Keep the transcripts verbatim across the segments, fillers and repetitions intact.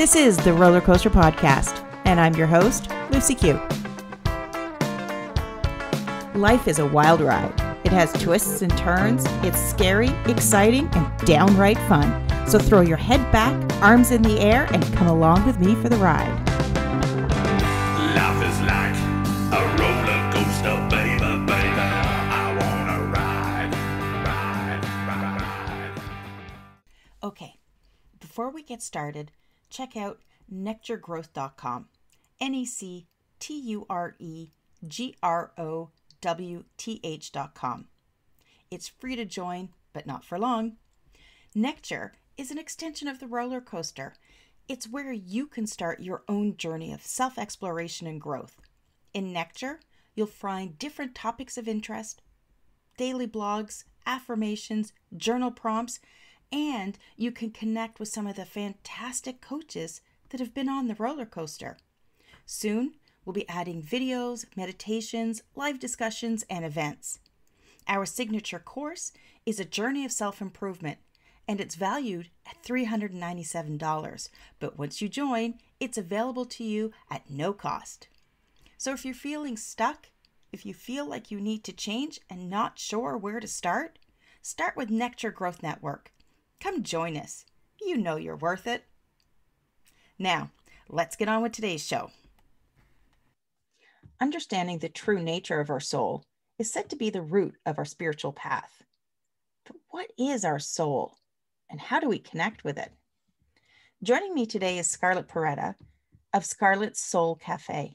This is The Roller Coaster Podcast, and I'm your host, Lucy Q. Life is a wild ride. It has twists and turns. It's scary, exciting, and downright fun. So throw your head back, arms in the air, and come along with me for the ride. Life is like a roller coaster, baby, baby. I wanna ride, ride, ride, ride. Okay, before we get started, check out necture growth dot com, N E C T U R E G R O W T H dot com. It's free to join, but not for long. Necture is an extension of the roller coaster. It's where you can start your own journey of self-exploration and growth. In Necture, you'll find different topics of interest, daily blogs, affirmations, journal prompts, and you can connect with some of the fantastic coaches that have been on the roller coaster. Soon, we'll be adding videos, meditations, live discussions, and events. Our signature course is a journey of self-improvement, and it's valued at three hundred ninety-seven dollars. But once you join, it's available to you at no cost. So if you're feeling stuck, if you feel like you need to change and not sure where to start, start with Necture Growth Network. Come join us. You know you're worth it. Now, let's get on with today's show. Understanding the true nature of our soul is said to be the root of our spiritual path. But what is our soul, and how do we connect with it? Joining me today is Scarlett Poretta of Scarlett's Soul Café,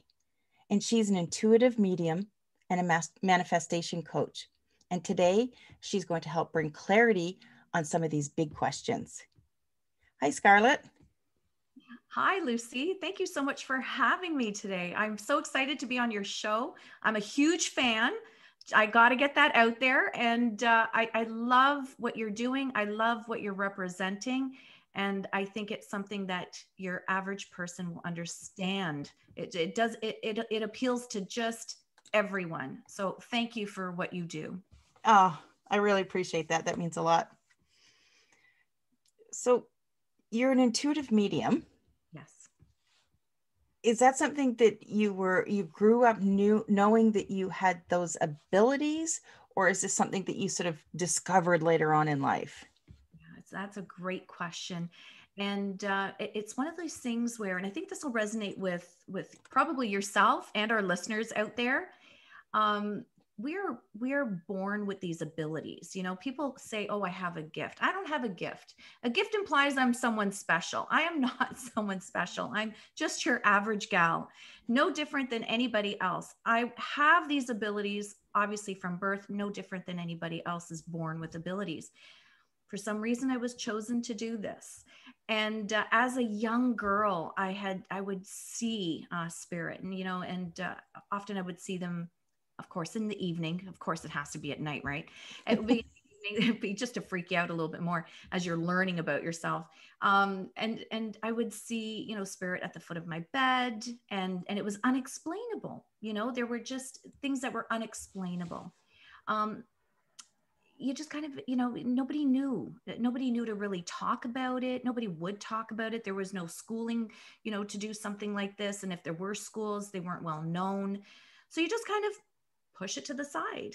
and she's an intuitive medium and a manifestation coach. And today, she's going to help bring clarity on some of these big questions. Hi, Scarlett. Hi, Lucy. Thank you so much for having me today. I'm so excited to be on your show. I'm a huge fan. I got to get that out there. And uh, I, I love what you're doing. I love what you're representing. And I think it's something that your average person will understand. It, it does. It, it, it appeals to just everyone. So thank you for what you do. Oh, I really appreciate that. That means a lot. So you're an intuitive medium. Yes. Is that something that you were, you grew up knew, knowing that you had those abilities, or is this something that you sort of discovered later on in life? Yeah, it's, that's a great question. And uh, it, it's one of those things where, and I think this will resonate with, with probably yourself and our listeners out there. Um, we're, we're born with these abilities. You know, people say, oh, I have a gift. I don't have a gift. A gift implies I'm someone special. I am not someone special. I'm just your average gal, no different than anybody else. I have these abilities, obviously from birth, no different than anybody else is born with abilities. For some reason, I was chosen to do this. And uh, as a young girl, I had, I would see uh, spirit and, you know, and uh, often I would see them, of course, in the evening. Of course, it has to be at night, right? It would be, it'd be just to freak you out a little bit more as you're learning about yourself. Um, and and I would see, you know, spirit at the foot of my bed, and and it was unexplainable. You know, there were just things that were unexplainable. Um, you just kind of, you know, nobody knew. Nobody knew to really talk about it. Nobody would talk about it. There was no schooling, you know, to do something like this. And if there were schools, they weren't well known. So you just kind of push it to the side.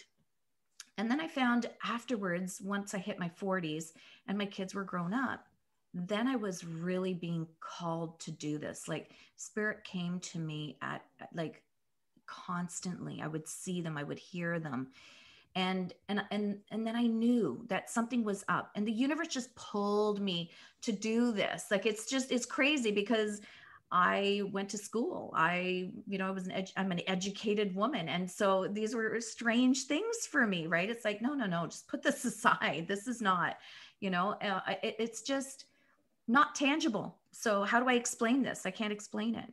And then I found afterwards, once I hit my forties and my kids were grown up, then I was really being called to do this. Like spirit came to me at like constantly. I would see them, I would hear them. And, and, and, and then I knew that something was up, and the universe just pulled me to do this. Like, it's just, it's crazy because I went to school. I, you know, I was an, edu- I'm an educated woman. And so these were strange things for me, right? It's like, no, no, no, just put this aside. This is not, you know, uh, it, it's just not tangible. So how do I explain this? I can't explain it.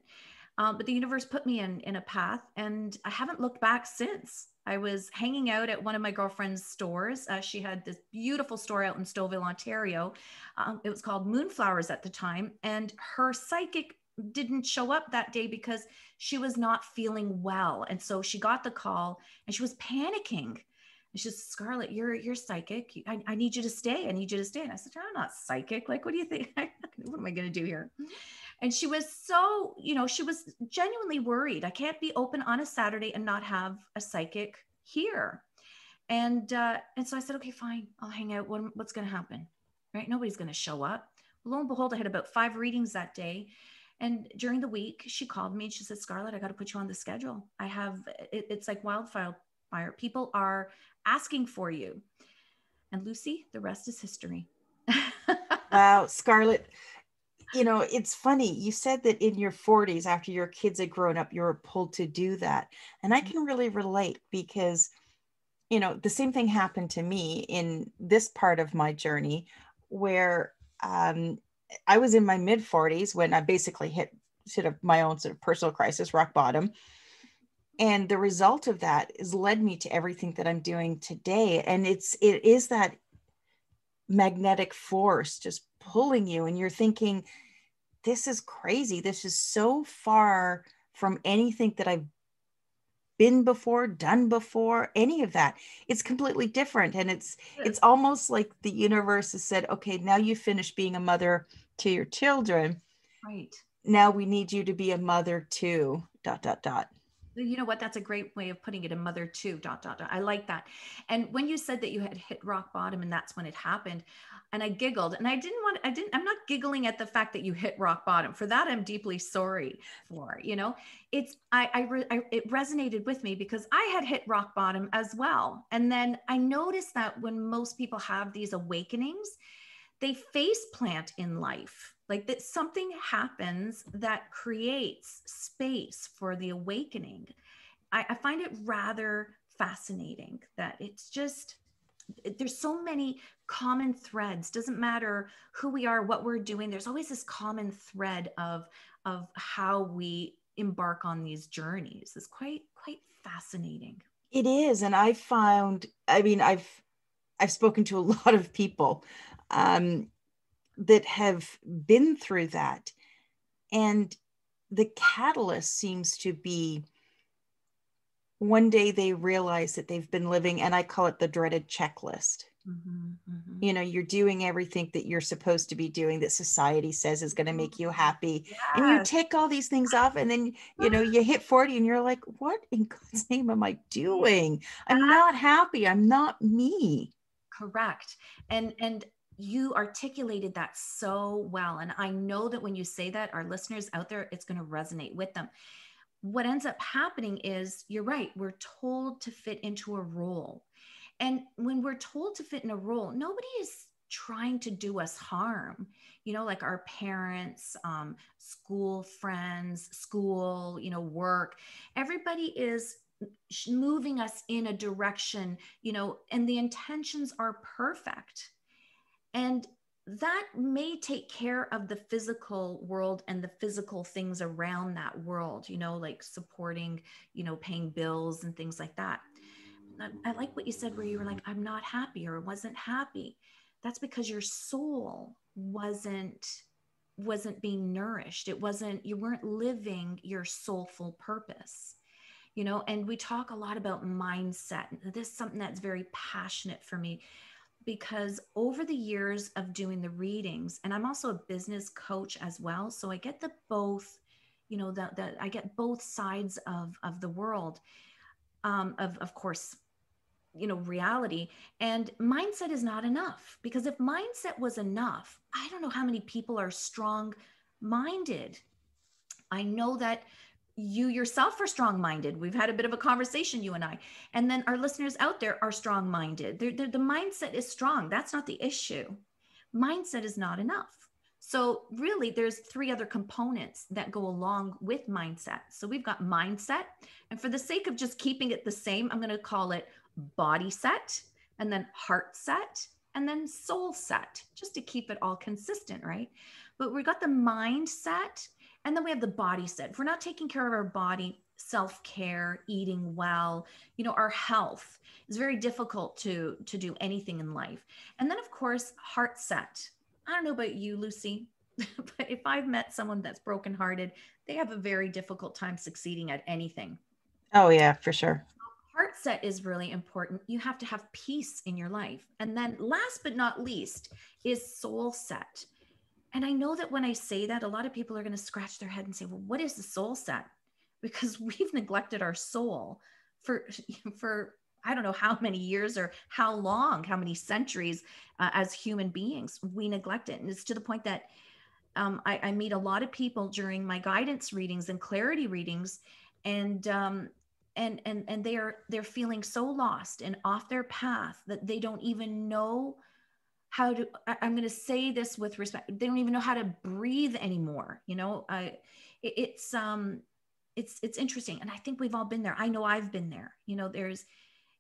Um, but the universe put me in, in a path, and I haven't looked back since. I was hanging out at one of my girlfriend's stores. Uh, she had this beautiful store out in Stouffville, Ontario. Um, it was called Moonflowers at the time. And her psychic didn't show up that day because she was not feeling well. And so she got the call and she was panicking. And she said, Scarlett, you're, you're psychic. I, I need you to stay. I need you to stay. And I said, I'm not psychic. Like, what do you think? What am I going to do here? And she was so, you know, she was genuinely worried. I can't be open on a Saturday and not have a psychic here. And, uh, and so I said, okay, fine, I'll hang out. What, what's going to happen? Right? Nobody's going to show up. Lo and behold, I had about five readings that day. And during the week, she called me and she said, Scarlett, I got to put you on the schedule. I have, it, it's like wildfire. People are asking for you. And Lucy, the rest is history. Wow, Scarlett, you know, it's funny. You said that in your forties, after your kids had grown up, you were pulled to do that. And I can really relate because, you know, the same thing happened to me in this part of my journey where um, I was in my mid forties when I basically hit sort of my own sort of personal crisis, rock bottom. And the result of that has led me to everything that I'm doing today. And it's, it is that magnetic force just pulling you, and you're thinking, this is crazy. This is so far from anything that I've been before, done before, any of that. It's completely different. And it's, it's almost like the universe has said, okay, now you finish being a mother to your children. Right. Now we need you to be a mother to dot, dot, dot. You know what? That's a great way of putting it. A mother too, dot, dot, dot. I like that. And when you said that you had hit rock bottom and that's when it happened, and I giggled, and I didn't want, I didn't, I'm not giggling at the fact that you hit rock bottom. For that, I'm deeply sorry for, you know, it's, I, I, re, I it resonated with me because I had hit rock bottom as well. And then I noticed that when most people have these awakenings, they face plant in life. Like that something happens that creates space for the awakening. I, I find it rather fascinating that it's just, there's so many common threads. Doesn't matter who we are, what we're doing. There's always this common thread of, of how we embark on these journeys. It's quite, quite fascinating. It is. And I found, I mean, I've, I've spoken to a lot of people, um, that have been through that. And the catalyst seems to be one day they realize that they've been living, and I call it the dreaded checklist. Mm-hmm, mm-hmm. You know, you're doing everything that you're supposed to be doing that society says is going to make you happy. Yes. And you take all these things off, and then, you know, you hit forty and you're like, what in God's name am I doing? I'm not happy. I'm not me. Correct. And, and, you articulated that so well. And I know that when you say that, our listeners out there, it's going to resonate with them. What ends up happening is, you're right, we're told to fit into a role. And when we're told to fit in a role, nobody is trying to do us harm, you know, like our parents, um, school friends, school, you know, work. Everybody is moving us in a direction, you know, and the intentions are perfect. And that may take care of the physical world and the physical things around that world, you know, like supporting, you know, paying bills and things like that. I, I like what you said, where you were like, I'm not happy, or wasn't happy. That's because your soul wasn't, wasn't being nourished. It wasn't, you weren't living your soulful purpose. You know, and we talk a lot about mindset. This is something that's very passionate for me, because over the years of doing the readings, and I'm also a business coach as well. So I get the both, you know, that I get both sides of, of the world, um, of, of course, you know, reality. And mindset is not enough, because if mindset was enough, I don't know how many people are strong minded. I know that you yourself are strong-minded. We've had a bit of a conversation, you and I, and then our listeners out there are strong-minded. They're, they're, the mindset is strong. That's not the issue. Mindset is not enough. So really there's three other components that go along with mindset. So we've got mindset, and for the sake of just keeping it the same, I'm going to call it body set, and then heart set, and then soul set, just to keep it all consistent, right? But we've got the mindset. And then we have the body set. If we're not taking care of our body, self-care, eating well, you know, our health, is very difficult to, to do anything in life. And then of course, heart set. I don't know about you, Lucy, but if I've met someone that's brokenhearted, they have a very difficult time succeeding at anything. Oh yeah, for sure. Heart set is really important. You have to have peace in your life. And then last but not least is soul set. And I know that when I say that, a lot of people are going to scratch their head and say, well, what is the soul set? Because we've neglected our soul for, for I don't know how many years or how long, how many centuries uh, as human beings, we neglect it. And it's to the point that um, I, I meet a lot of people during my guidance readings and clarity readings, and um, and and and they are they're feeling so lost and off their path that they don't even know how to, I, I'm going to say this with respect, they don't even know how to breathe anymore. You know, I, it, it's, um, it's, it's interesting. And I think we've all been there. I know I've been there. You know, there's,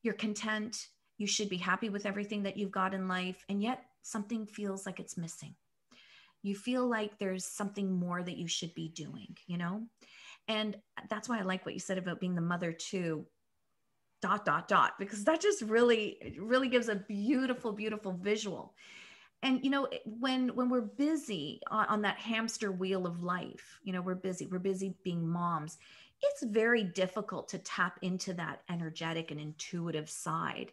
you're content, you should be happy with everything that you've got in life, and yet something feels like it's missing. You feel like there's something more that you should be doing, you know? And that's why I like what you said about being the mother to dot, dot, dot, because that just really, really gives a beautiful, beautiful visual. And, you know, when, when we're busy on, on that hamster wheel of life, you know, we're busy, we're busy being moms. It's very difficult to tap into that energetic and intuitive side.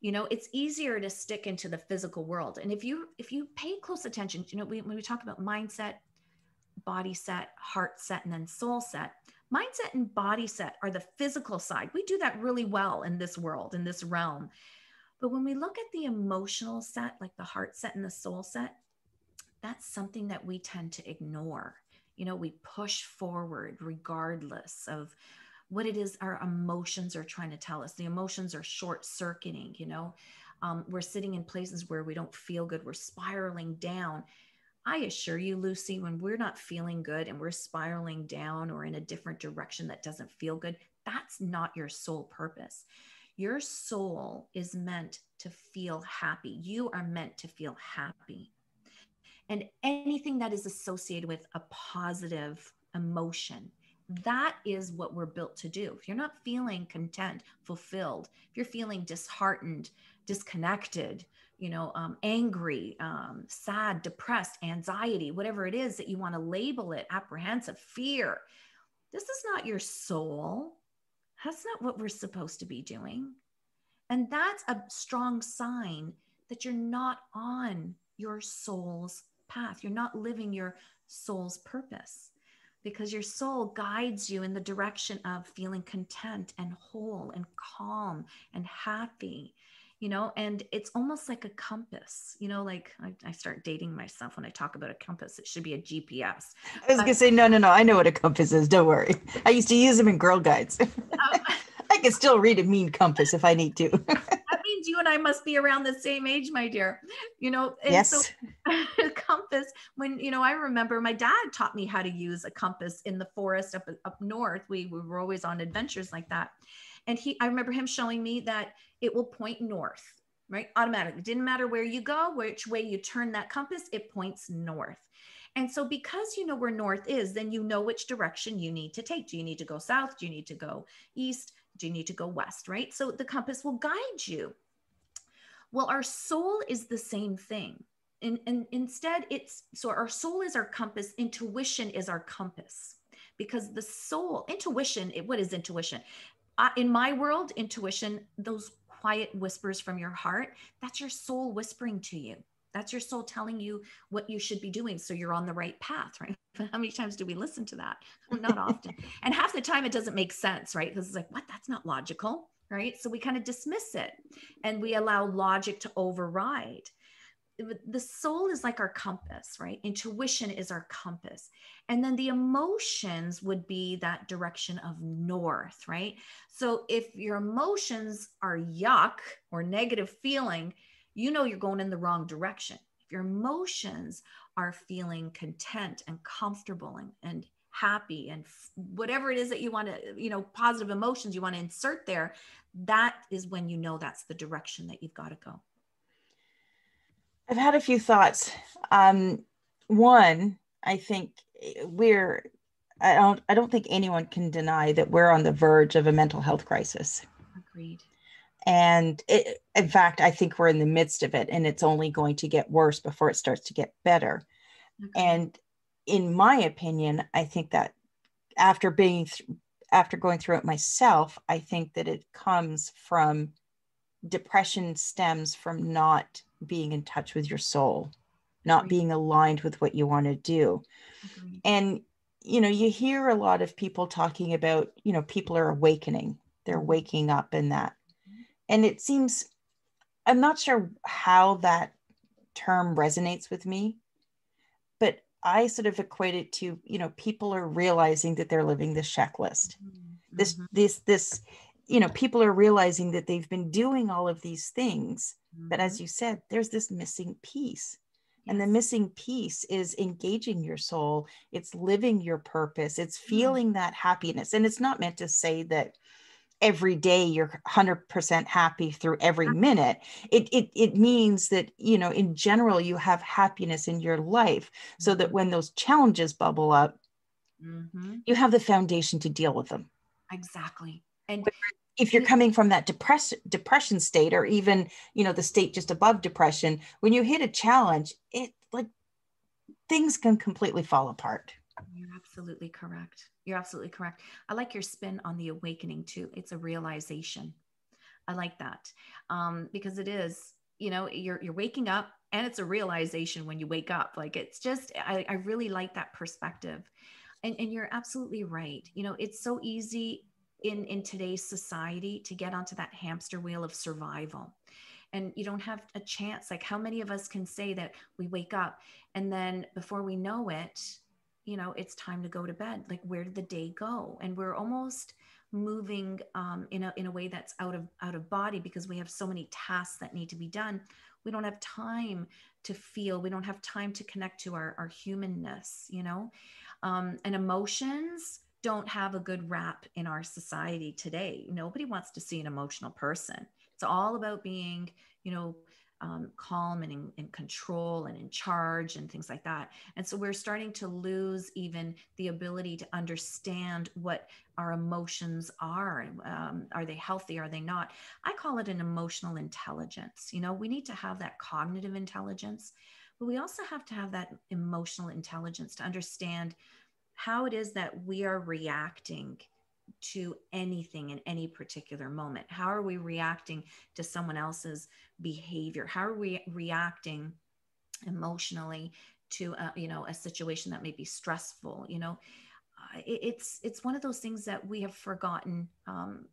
You know, it's easier to stick into the physical world. And if you, if you pay close attention, you know, we, when we talk about mindset, body set, heart set, and then soul set, mindset and body set are the physical side. We do that really well in this world, in this realm. But when we look at the emotional set, like the heart set and the soul set, that's something that we tend to ignore. You know, we push forward regardless of what it is our emotions are trying to tell us. The emotions are short-circuiting, you know, um, we're sitting in places where we don't feel good. We're spiraling down. I assure you, Lucy, when we're not feeling good and we're spiraling down or in a different direction that doesn't feel good, that's not your soul purpose. Your soul is meant to feel happy. You are meant to feel happy. And anything that is associated with a positive emotion, that is what we're built to do. If you're not feeling content, fulfilled, if you're feeling disheartened, disconnected, you know, um, angry, um, sad, depressed, anxiety, whatever it is that you want to label it, apprehensive, fear, this is not your soul. That's not what we're supposed to be doing. And that's a strong sign that you're not on your soul's path. You're not living your soul's purpose, because your soul guides you in the direction of feeling content and whole and calm and happy, you know, and it's almost like a compass, you know, like I, I start dating myself when I talk about a compass. It should be a G P S. I was going to uh, say, no, no, no. I know what a compass is. Don't worry. I used to use them in Girl Guides. Um, I can still read a mean compass if I need to. You and I must be around the same age, my dear, you know, and yes. So compass, when, you know, I remember my dad taught me how to use a compass in the forest up, up north. We, we were always on adventures like that. And he, I remember him showing me that it will point north, right? Automatically. Didn't matter where you go, which way you turn that compass, it points north. And so because you know where north is, then you know which direction you need to take. Do you need to go south? Do you need to go east? Do you need to go west? Right? So the compass will guide you. Well, our soul is the same thing. And, and instead it's, so our soul is our compass. Intuition is our compass, because the soul, intuition, it, what is intuition? Uh, in my world, intuition, those quiet whispers from your heart, that's your soul whispering to you. That's your soul telling you what you should be doing. So you're on the right path, right? How many times do we listen to that? Not often. And half the time it doesn't make sense, right? Because it's like, what? That's not logical. Right? So we kind of dismiss it and we allow logic to override. The soul is like our compass, right? Intuition is our compass. And then the emotions would be that direction of north, right? So if your emotions are yuck or negative feeling, you know, you're going in the wrong direction. If your emotions are feeling content and comfortable and, and happy and f- whatever it is that you want to, you know, positive emotions you want to insert there, that is when you know that's the direction that you've got to go. I've had a few thoughts. Um, one, I think we're, I don't, I don't think anyone can deny that we're on the verge of a mental health crisis. Agreed. And it, in fact, I think we're in the midst of it, and it's only going to get worse before it starts to get better. Agreed. And in my opinion, I think that after being, th- after going through it myself, I think that it comes from depression, stems from not being in touch with your soul. not being aligned with what you want to do. Mm-hmm. And, you know, you hear a lot of people talking about, you know, people are awakening, they're waking up in that. And it seems, I'm not sure how that term resonates with me, but I sort of equate it to, you know, people are realizing that they're living this checklist, mm-hmm. this, this, this, you know, people are realizing that they've been doing all of these things, mm-hmm. but as you said, there's this missing piece. Yes. And the missing piece is engaging your soul. It's living your purpose. It's feeling mm-hmm. that happiness. And it's not meant to say that every day you're one hundred percent happy through every minute. It, it, it means that, you know, in general, you have happiness in your life so that when those challenges bubble up, mm-hmm. you have the foundation to deal with them. Exactly. And but if you're coming from that depress, depression state, or even, you know, the state just above depression, when you hit a challenge, it like things can completely fall apart. You're absolutely correct. You're absolutely correct. I like your spin on the awakening too. It's a realization. I like that um, because it is, you know, you're, you're waking up and it's a realization when you wake up. Like it's just, I, I really like that perspective. And, and you're absolutely right. You know, it's so easy in, in today's society to get onto that hamster wheel of survival. And you don't have a chance. Like how many of us can say that we wake up and then before we know it, you know, it's time to go to bed. Like, where did the day go? And we're almost moving um, in a in a way that's out of out of body because we have so many tasks that need to be done. We don't have time to feel. We don't have time to connect to our our humanness, you know, um, and emotions don't have a good rap in our society today. Nobody wants to see an emotional person. It's all about being, you know, Um, calm and in, in control and in charge and things like that. And so we're starting to lose even the ability to understand what our emotions are. Um, are they healthy? Are they not? I call it an emotional intelligence. You know, we need to have that cognitive intelligence, but we also have to have that emotional intelligence to understand how it is that we are reacting to anything in any particular moment. How are we reacting to someone else's behavior? How are we reacting emotionally to, a, you know, a situation that may be stressful? You know, uh, it, it's, it's one of those things that we have forgotten um,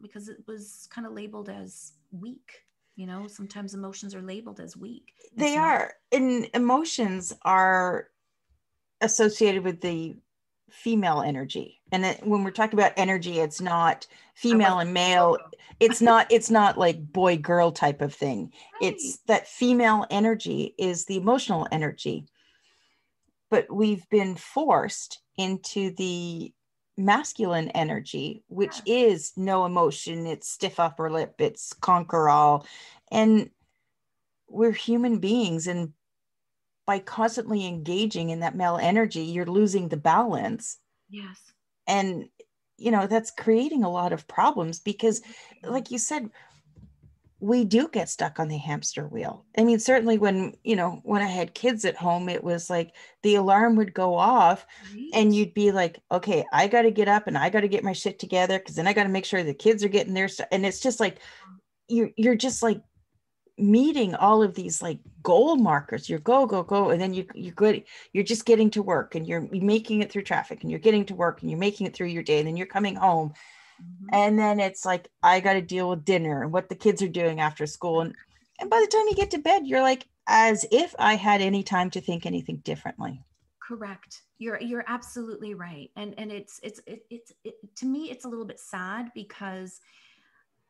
because it was kind of labeled as weak. You know, sometimes emotions are labeled as weak. They are. And emotions are associated with the female energy. And it, when we're talking about energy, it's not female and male. It's not, it's not like boy, girl type of thing. Right. It's that female energy is the emotional energy, but we've been forced into the masculine energy, which yeah. is no emotion. It's stiff upper lip, it's conquer all. And we're human beings, and by constantly engaging in that male energy, you're losing the balance. Yes. And, you know, that's creating a lot of problems because, like you said, we do get stuck on the hamster wheel. I mean, certainly when, you know, when I had kids at home, it was like the alarm would go off right. and you'd be like, okay, I got to get up and I got to get my shit together because then I got to make sure the kids are getting their stuff. And it's just like, you're, you're just like, meeting all of these like goal markers. You're go, go, go. And then you, you're good. You're just getting to work and you're making it through traffic and you're getting to work and you're making it through your day. And then you're coming home. Mm-hmm. And then it's like, I got to deal with dinner and what the kids are doing after school. And, and by the time you get to bed, you're like, as if I had any time to think anything differently. Correct. You're, you're absolutely right. And, and it's, it's, it, it's, it, to me, it's a little bit sad because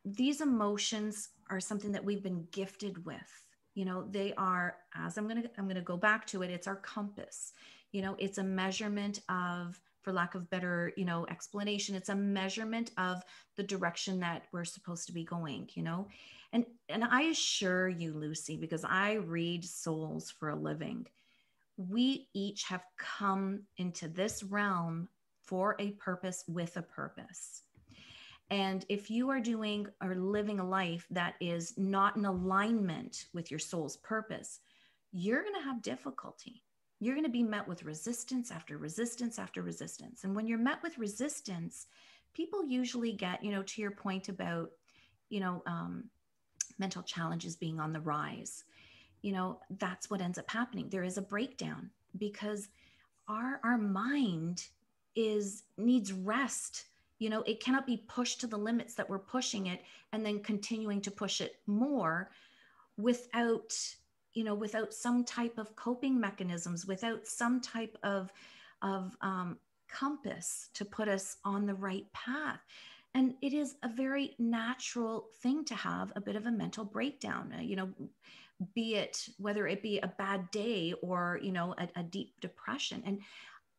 these emotions are something that we've been gifted with. You know, they are, as I'm going to, I'm going to go back to it. It's our compass. You know, it's a measurement of, for lack of better, you know, explanation, it's a measurement of the direction that we're supposed to be going, you know, and, and I assure you, Lucy, because I read souls for a living, we each have come into this realm for a purpose, with a purpose. And if you are doing or living a life that is not in alignment with your soul's purpose, you're going to have difficulty. You're going to be met with resistance after resistance after resistance. And when you're met with resistance, people usually get, you know, to your point about, you know, um, mental challenges being on the rise. you know, that's what ends up happening. There is a breakdown because our, our mind is needs rest. You know, it cannot be pushed to the limits that we're pushing it and then continuing to push it more without, you know, without some type of coping mechanisms, without some type of, of um, compass to put us on the right path. And it is a very natural thing to have a bit of a mental breakdown, you know, be it, whether it be a bad day or, you know, a, a deep depression. And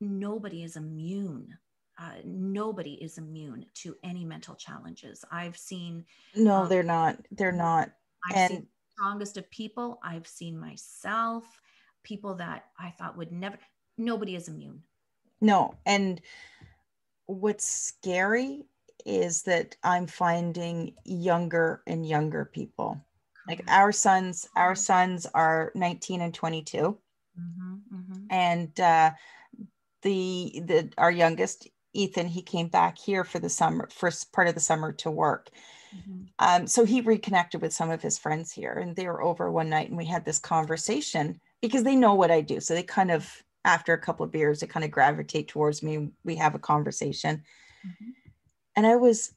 nobody is immune. Uh, nobody is immune to any mental challenges. I've seen. No, um, they're not. They're not. I've and- seen the strongest of people. I've seen myself, people that I thought would never, nobody is immune. No. And what's scary is that I'm finding younger and younger people. Like our sons, our sons are nineteen and twenty-two. Mm-hmm, mm-hmm. And uh, the, the, our youngest, Ethan, he came back here for the summer, first part of the summer to work. Mm-hmm. Um, so he reconnected with some of his friends here, and they were over one night and we had this conversation because they know what I do. So they kind of, after a couple of beers, they kind of gravitate towards me. We have a conversation. Mm-hmm. And I was,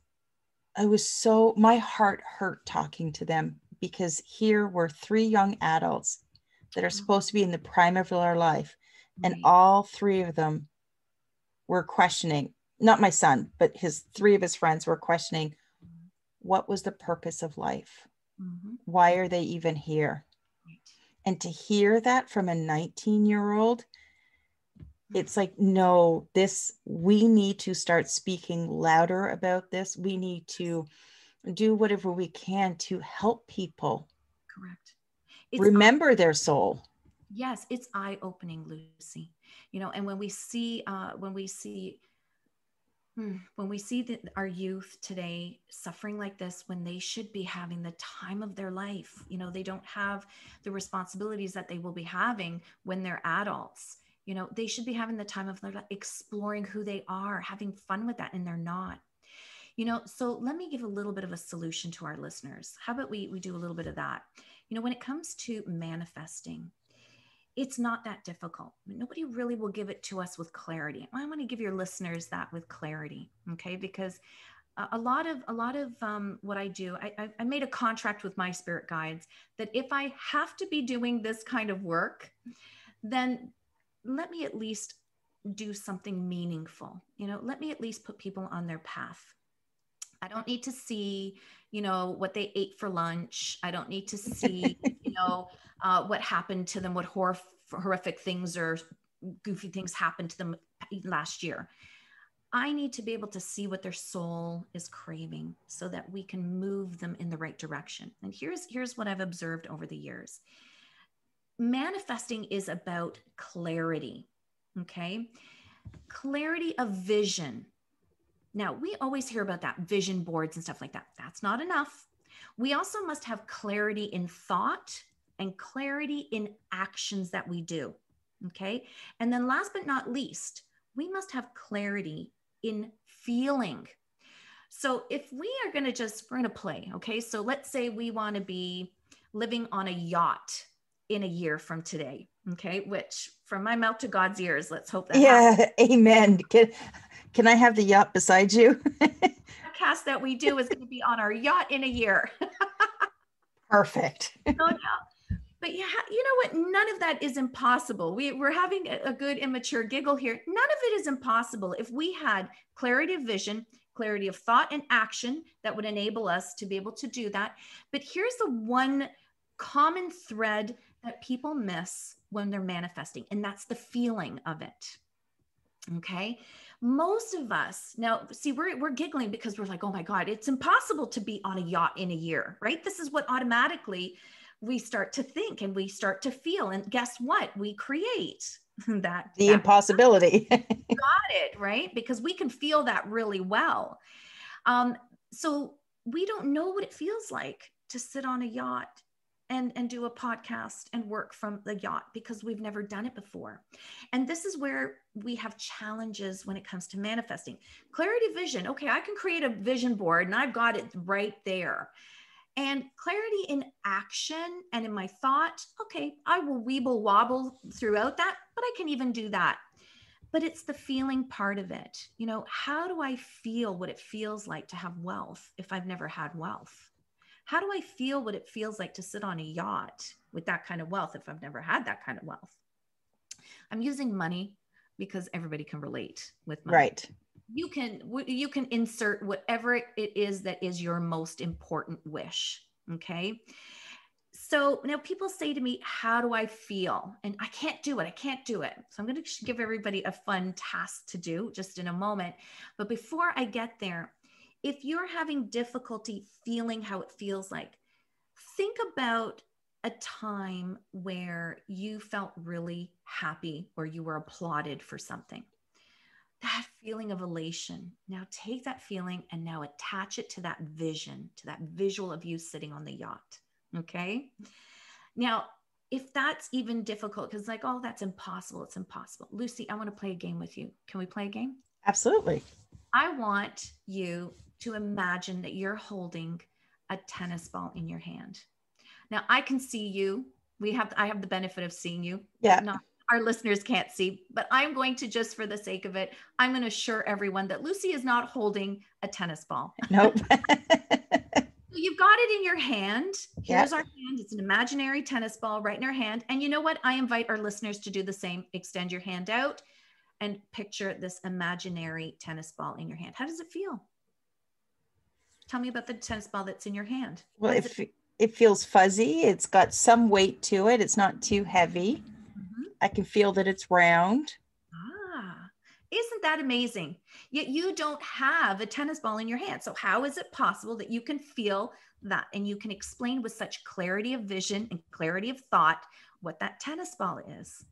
I was so, my heart hurt talking to them because here were three young adults that are supposed to be in the prime of their life. And all three of them were questioning, not my son, but his three of his friends were questioning, what was the purpose of life? Mm-hmm. Why are they even here? And to hear that from a nineteen year old, it's like, no, this, we need to start speaking louder about this. We need to do whatever we can to help people. Correct. It's remember eye- their soul. Yes. It's eye-opening, Lucy, you know, and when we see, uh, when we see, hmm, when we see the, our youth today suffering like this, when they should be having the time of their life, you know, they don't have the responsibilities that they will be having when they're adults. You know, they should be having the time of their life, exploring who they are, having fun with that, and they're not. You know, so let me give a little bit of a solution to our listeners. How about we we do a little bit of that? You know, when it comes to manifesting, it's not that difficult. Nobody really will give it to us with clarity. I want to give your listeners that with clarity, okay? Because a lot of a lot of um, what I do, I, I made a contract with my spirit guides that if I have to be doing this kind of work, then let me at least do something meaningful. You know, let me at least put people on their path. I don't need to see, you know, what they ate for lunch. I don't need to see, you know, uh, what happened to them, what hor- horrific things or goofy things happened to them last year. I need to be able to see what their soul is craving so that we can move them in the right direction. And here's, here's what I've observed over the years. Manifesting is about clarity, okay? Clarity of vision. Now, we always hear about that, vision boards and stuff like that. That's not enough. We also must have clarity in thought and clarity in actions that we do, okay? And then last but not least, we must have clarity in feeling. So if we are going to just, we're going to play, okay? So let's say we want to be living on a yacht in a year from today. Okay. Which from my mouth to God's ears, let's hope that. Yeah. Happens. Amen. Can, can I have the yacht beside you? The podcast that we do is going to be on our yacht in a year. Perfect. So no, but yeah, you know what? None of that is impossible. We we're having a good immature giggle here. None of it is impossible. If we had clarity of vision, clarity of thought and action, that would enable us to be able to do that. But here's the one common thread that people miss when they're manifesting, and that's the feeling of it. Okay. Most of us now, see, we're, we're giggling because we're like, oh my God, it's impossible to be on a yacht in a year, right? This is what automatically we start to think and we start to feel. And guess what? We create that. The that impossibility. Got it. Right. Because we can feel that really well. Um, so we don't know what it feels like to sit on a yacht and, and do a podcast and work from the yacht because we've never done it before. And this is where we have challenges when it comes to manifesting. Clarity vision. Okay, I can create a vision board and I've got it right there. And clarity in action and in my thought, okay, I will weeble wobble throughout that, but I can even do that. But it's the feeling part of it. You know, how do I feel what it feels like to have wealth if I've never had wealth? How do I feel what it feels like to sit on a yacht with that kind of wealth if I've never had that kind of wealth? I'm using money because everybody can relate with money. Right. You can, you can insert whatever it is that is your most important wish. Okay. So now people say to me, how do I feel? And I can't do it. I can't do it. So I'm going to give everybody a fun task to do just in a moment. But before I get there, if you're having difficulty feeling how it feels like, think about a time where you felt really happy or you were applauded for something. That feeling of elation. Now take that feeling and now attach it to that vision, to that visual of you sitting on the yacht. Okay. Now, if that's even difficult, because like, oh, that's impossible. It's impossible. Lucy, I want to play a game with you. Can we play a game? Absolutely. I want you to imagine that you're holding a tennis ball in your hand. Now I can see you. We have, I have the benefit of seeing you. Yeah. Not our listeners can't see, but I'm going to, just for the sake of it, I'm going to assure everyone that Lucy is not holding a tennis ball. Nope. You've got it in your hand. Here's yep. our hand. It's an imaginary tennis ball right in our hand. And you know what? I invite our listeners to do the same. Extend your hand out and picture this imaginary tennis ball in your hand. How does it feel? Tell me about the tennis ball that's in your hand. Well, if it, it feels fuzzy. It's got some weight to it. It's not too heavy. I can feel that it's round. Ah, isn't that amazing? Yet you don't have a tennis ball in your hand. So how is it possible that you can feel that and you can explain with such clarity of vision and clarity of thought what that tennis ball is?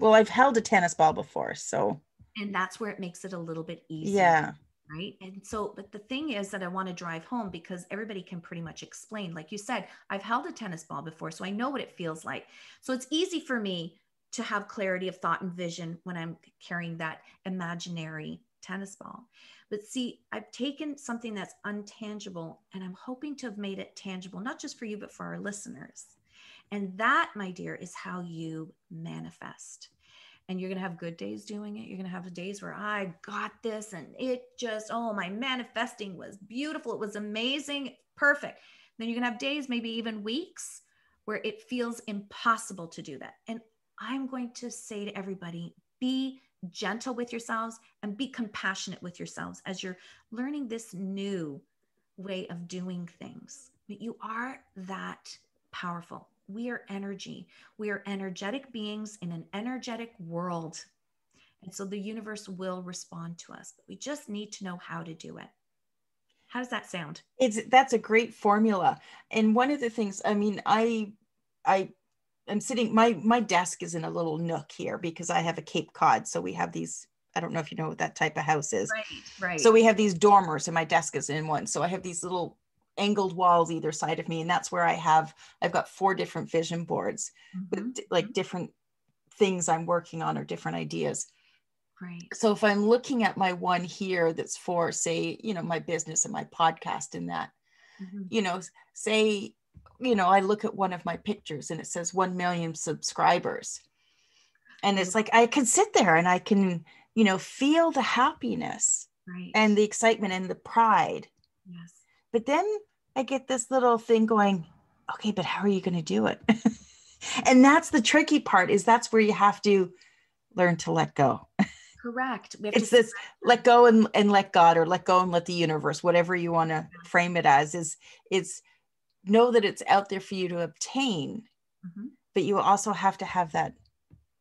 Well, I've held a tennis ball before, so. And that's where it makes it a little bit easier. Yeah. Right. And so, but the thing is that I want to drive home because everybody can pretty much explain, like you said, I've held a tennis ball before, so I know what it feels like. So it's easy for me to have clarity of thought and vision when I'm carrying that imaginary tennis ball. But see, I've taken something that's untangible and I'm hoping to have made it tangible, not just for you, but for our listeners. And that, my dear, is how you manifest. And you're going to have good days doing it. You're going to have days where I got this and it just, oh, my manifesting was beautiful. It was amazing. Perfect. Then you're going to have days, maybe even weeks, where it feels impossible to do that. And I'm going to say to everybody, be gentle with yourselves and be compassionate with yourselves as you're learning this new way of doing things. But you are that powerful. We are energy. We are energetic beings in an energetic world. And so the universe will respond to us, but we just need to know how to do it. How does that sound? It's, that's a great formula. And one of the things, I mean, I, I, I'm sitting, my, my desk is in a little nook here because I have a Cape Cod. So we have these, I don't know if you know what that type of house is. Right, right. So we have these dormers and my desk is in one. So I have these little angled walls either side of me. And that's where I have, I've got four different vision boards mm-hmm. with like different things I'm working on or different ideas. Right. So if I'm looking at my one here, that's for, say, you know, my business and my podcast and that, mm-hmm. you know, say, you know, I look at one of my pictures and it says one million subscribers. And it's like, I can sit there and I can, you know, feel the happiness right. and the excitement and the pride. Yes. But then I get this little thing going, okay, but how are you going to do it? And that's the tricky part, is that's where you have to learn to let go. Correct. We have it's to this let go and, and let God, or let go and let the universe, whatever you want to frame it as, is it's, know that it's out there for you to obtain, mm-hmm. but you also have to have that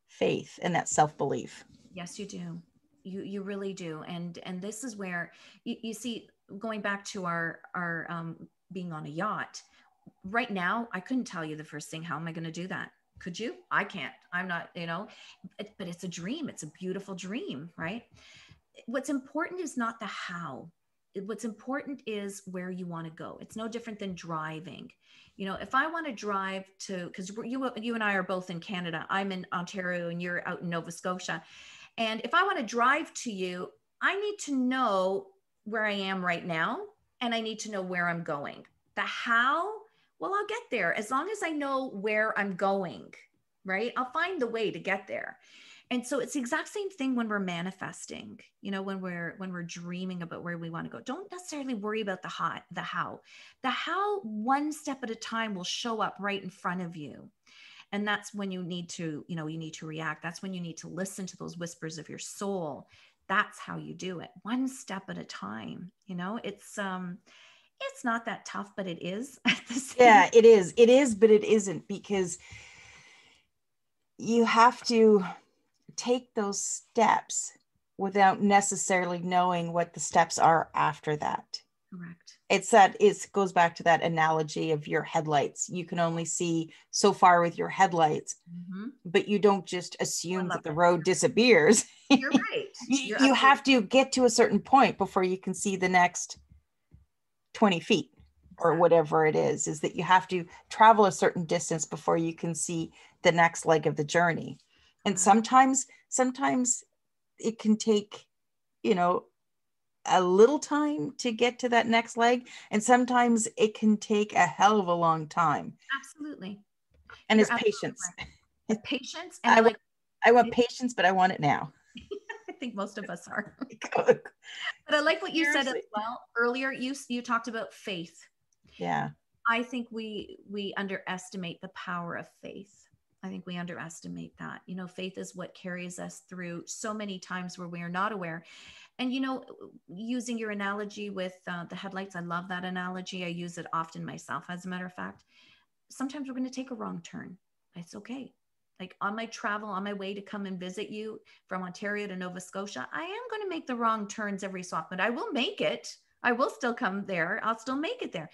faith and that self-belief. Yes, you do. You, you really do. And, and this is where you, you see, going back to our, our, um, being on a yacht right now, I couldn't tell you the first thing, how am I going to do that? Could you? I can't, I'm not, you know, it, but it's a dream. It's a beautiful dream, right? What's important is not the how. What's important is where you want to go. It's no different than driving. You know, if I want to drive to, because you, you and I are both in Canada, I'm in Ontario and you're out in Nova Scotia. And if I want to drive to you, I need to know where I am right now, and I need to know where I'm going. The how, well, I'll get there as long as I know where I'm going, right? I'll find the way to get there. And so it's the exact same thing when we're manifesting, you know, when we're, when we're dreaming about where we want to go. Don't necessarily worry about the how, the how, the how one step at a time will show up right in front of you. And that's when you need to, you know, you need to react. That's when you need to listen to those whispers of your soul. That's how you do it, one step at a time. You know, it's, um, it's not that tough, but it is. At the same yeah, it is. It is, but it isn't, because you have to take those steps without necessarily knowing what the steps are after that. Correct. It's that it goes back to that analogy of your headlights. You can only see so far with your headlights, mm-hmm. but you don't just assume that the road disappears. You're right. You're you have to get to a certain point before you can see the next twenty feet or exactly. whatever it is, is that you have to travel a certain distance before you can see the next leg of the journey. And sometimes, sometimes it can take, you know, a little time to get to that next leg. And sometimes it can take a hell of a long time. Absolutely. And You're it's patience. Right. It's patience. And I, like, I want patience, but I want it now. I think most of us are. But I like what you Seriously. said as well earlier. You, you talked about faith. Yeah. I think we, we underestimate the power of faith. I think we underestimate that. You know, faith is what carries us through so many times where we are not aware. And, you know, using your analogy with uh, the headlights, I love that analogy. I use it often myself. As a matter of fact, sometimes we're going to take a wrong turn. It's okay. Like on my travel, on my way to come and visit you from Ontario to Nova Scotia, I am going to make the wrong turns every so often, but I will make it. I will still come there. I'll still make it there.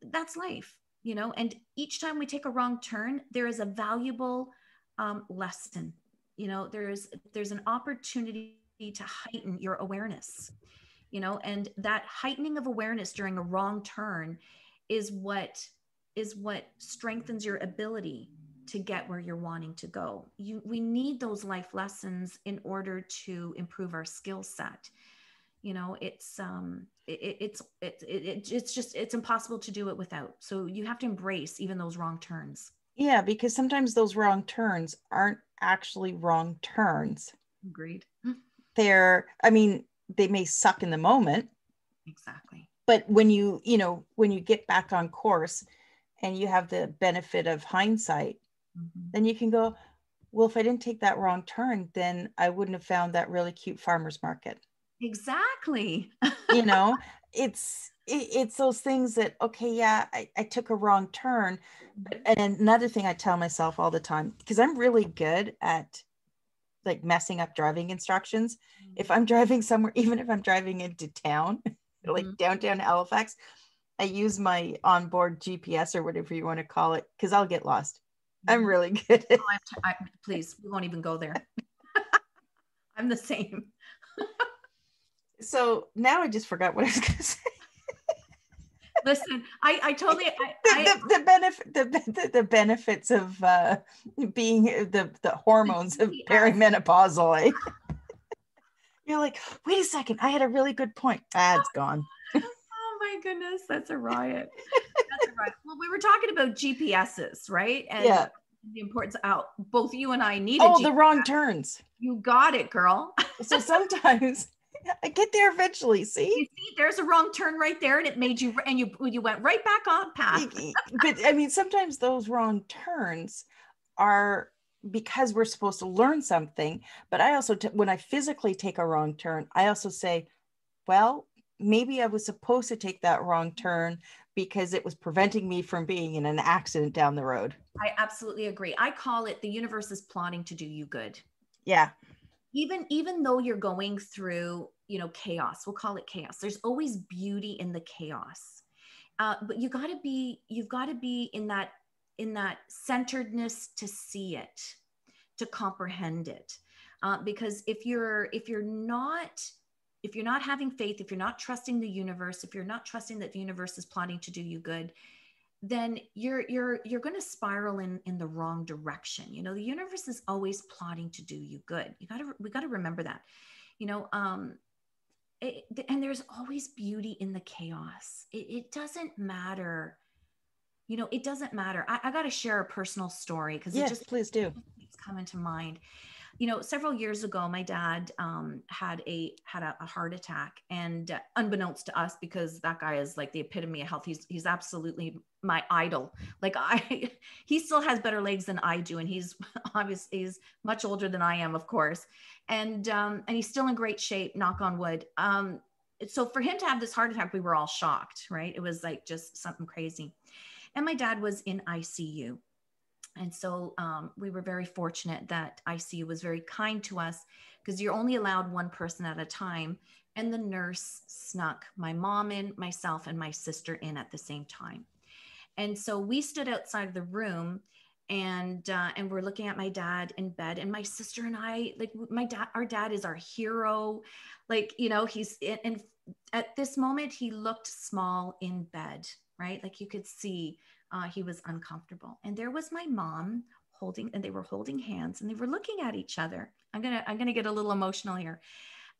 That's life. You know, and each time we take a wrong turn, there is a valuable um, lesson. You know, there's there's an opportunity to heighten your awareness, you know, and that heightening of awareness during a wrong turn is what is what strengthens your ability to get where you're wanting to go. You, we need those life lessons in order to improve our skill set. You know, it's, um, it, it's, it, it, it's just, it's impossible to do it without. So you have to embrace even those wrong turns. Yeah. Because sometimes those wrong turns aren't actually wrong turns. Agreed. They're, I mean, they may suck in the moment. Exactly. But when you, you know, when you get back on course and you have the benefit of hindsight, mm-hmm. then you can go, well, if I didn't take that wrong turn, then I wouldn't have found that really cute farmer's market. Exactly. You know, it's, it, it's those things that, okay, yeah, I, I took a wrong turn. But, and another thing I tell myself all the time, because I'm really good at like messing up driving instructions. Mm-hmm. If I'm driving somewhere, even if I'm driving into town, mm-hmm. like downtown Halifax, I use my onboard G P S or whatever you want to call it, because I'll get lost. Mm-hmm. I'm really good at- oh, I'm t- I, please, we won't even go there. I'm the same. So now I just forgot what I was going to say. Listen, I, I totally, I, the, the, the benefit, the, the, the benefits of uh, being the, the hormones of perimenopausal. Eh? You're like, wait a second. I had a really good point. Ah, it's gone. Oh my goodness. That's a riot. That's a riot. Well, we were talking about G P Ses, right? And yeah. The importance out. Both you and I needed Oh, G P S. The wrong turns. You got it, girl. So sometimes I get there eventually. See, you see, there's a wrong turn right there, and it made you, and you you went right back on path. But I mean, sometimes those wrong turns are because we're supposed to learn something. But I also, t- when I physically take a wrong turn, I also say, well, maybe I was supposed to take that wrong turn because it was preventing me from being in an accident down the road. I absolutely agree. I call it the universe is plotting to do you good. Yeah. Even, even though you're going through, you know, chaos, we'll call it chaos. There's always beauty in the chaos. Uh, but you gotta be, you've gotta be in that, in that centeredness to see it, to comprehend it. Uh, because if you're, if you're not, if you're not having faith, if you're not trusting the universe, if you're not trusting that the universe is plotting to do you good, then you're, you're, you're going to spiral in, in the wrong direction. You know, the universe is always plotting to do you good. You gotta, we gotta remember that, you know, um, it, and there's always beauty in the chaos. It, it doesn't matter you know, it doesn't matter. I, I got to share a personal story because yes, it just please do. It's coming to mind. You know, several years ago, my dad um, had a had a, a heart attack, and uh, unbeknownst to us, because that guy is like the epitome of health. He's he's absolutely my idol. Like I, he still has better legs than I do, and he's obviously he's much older than I am, of course, and um, and he's still in great shape. Knock on wood. Um, so for him to have this heart attack, we were all shocked, right? It was like just something crazy, and my dad was in I C U. And so um, we were very fortunate that I C U was very kind to us because you're only allowed one person at a time. And the nurse snuck my mom in, myself, and my sister in at the same time. And so we stood outside the room and uh, and we're looking at my dad in bed, and my sister and I, like my dad, our dad is our hero. Like, you know, he's, and at this moment he looked small in bed, right? Like you could see Uh, he was uncomfortable. And there was my mom holding, and they were holding hands and they were looking at each other. I'm going to, I'm going to get a little emotional here.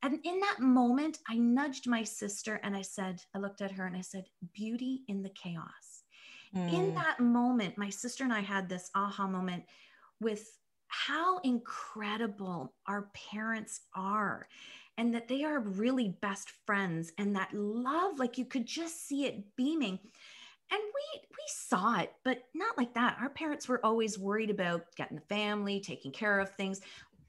And in that moment, I nudged my sister and I said, I looked at her and I said, beauty in the chaos. Mm. In that moment, my sister and I had this aha moment with how incredible our parents are, and that they are really best friends, and that love, like you could just see it beaming. And we we saw it, but not like that. Our parents were always worried about getting the family, taking care of things.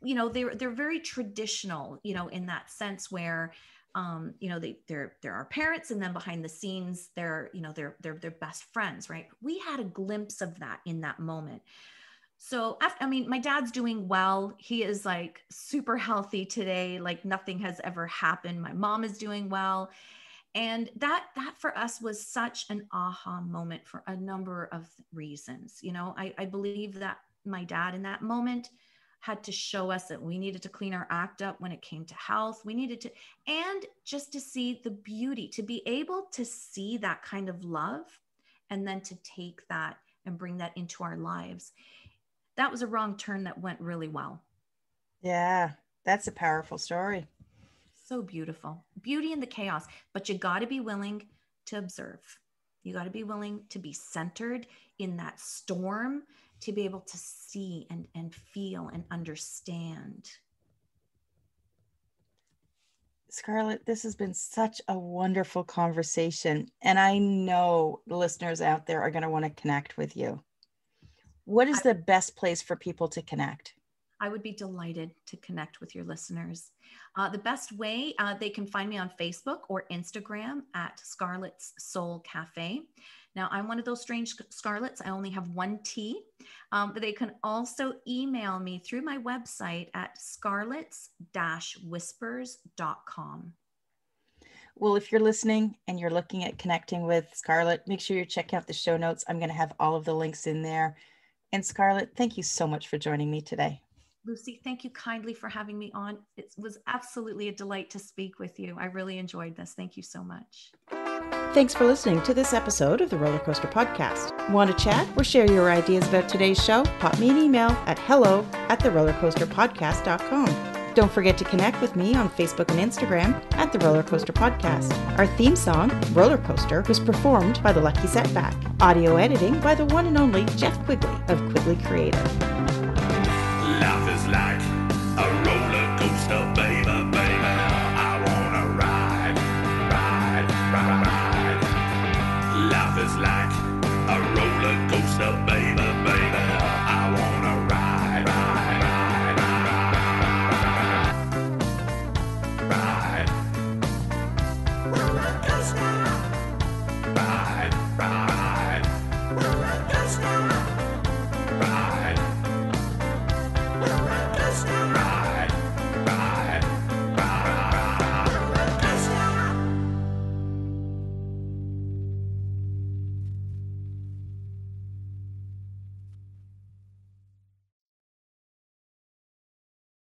You know, they're they're very traditional, you know, in that sense where, um, you know, they they're they're our parents, and then behind the scenes, they're you know they're they're they're best friends, right? We had a glimpse of that in that moment. So after, I mean, my dad's doing well. He is like super healthy today, like nothing has ever happened. My mom is doing well. And that, that for us was such an aha moment for a number of reasons. You know, I, I believe that my dad in that moment had to show us that we needed to clean our act up when it came to health. We needed to, and just to see the beauty, to be able to see that kind of love, and then to take that and bring that into our lives. That was a wrong turn that went really well. Yeah, that's a powerful story. So beautiful. Beauty in the chaos, but you got to be willing to observe. You got to be willing to be centered in that storm, to be able to see and, and feel and understand. Scarlett, this has been such a wonderful conversation, and I know the listeners out there are going to want to connect with you. What is I- the best place for people to connect? I would be delighted to connect with your listeners. Uh, the best way, uh, they can find me on Facebook or Instagram at Scarlett's Soul Café. Now, I'm one of those strange Scarletts. I only have one T, um, but they can also email me through my website at scarletts dash whispers dot com. Well, if you're listening and you're looking at connecting with Scarlett, make sure you check out the show notes. I'm going to have all of the links in there. And Scarlett, thank you so much for joining me today. Lucy, thank you kindly for having me on. It was absolutely a delight to speak with you. I really enjoyed this. Thank you so much. Thanks for listening to this episode of the Roller Coaster Podcast. Want to chat or share your ideas about today's show? Pop me an email at hello at the roller coaster podcast dot com. Don't forget to connect with me on Facebook and Instagram at the Roller Coaster Podcast. Our theme song, Roller Coaster, was performed by The Lucky Setback. Audio editing by the one and only Jeff Quigley of Quigley Creative.